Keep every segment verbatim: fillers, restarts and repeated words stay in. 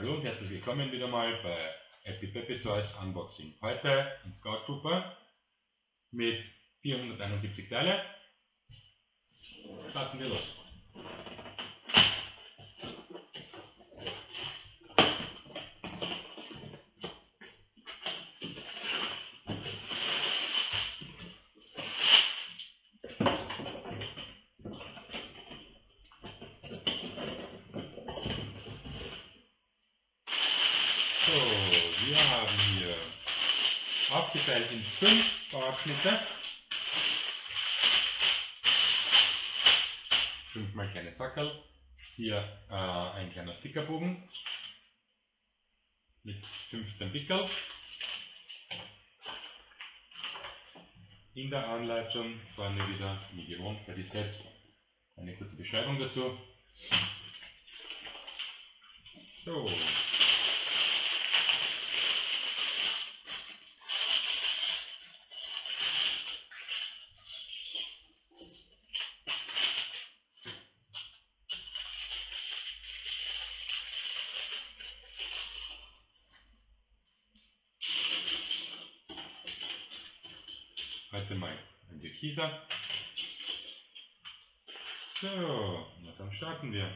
Hallo und herzlich willkommen wieder mal bei Happy Pappy Toys Unboxing. Heute ein Scout Trooper mit vierhunderteinundsiebzig Teile. Starten wir los. So, wir haben hier aufgeteilt in fünf Bauabschnitte. Fünfmal kleine Sackerl. Hier äh, ein kleiner Stickerbogen mit fünfzehn Pickel. In der Anleitung waren wir wieder, wie gewohnt, bei die Sets. Eine kurze Beschreibung dazu. So. Heute mal ein Türkiser. So, na dann starten wir.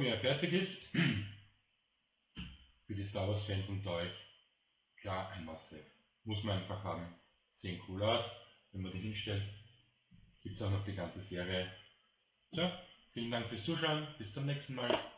gucken, wie er fertig ist. Für die Star Wars Fans unter euch, klar, ein Must-Have. Muss man einfach haben. Sehen cool aus, wenn man die hinstellt. Gibt es auch noch die ganze Serie. So, vielen Dank fürs Zuschauen. Bis zum nächsten Mal.